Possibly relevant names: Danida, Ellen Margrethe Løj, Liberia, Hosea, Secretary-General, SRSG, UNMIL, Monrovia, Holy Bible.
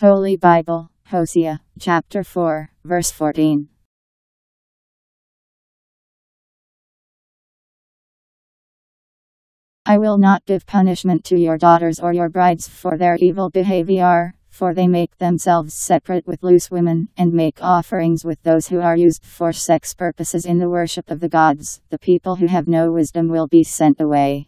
Holy Bible, Hosea, chapter 4, verse 14. I will not give punishment to your daughters or your brides for their evil behavior, for they make themselves separate with loose women, and make offerings with those who are used for sex purposes in the worship of the gods. The people who have no wisdom will be sent away.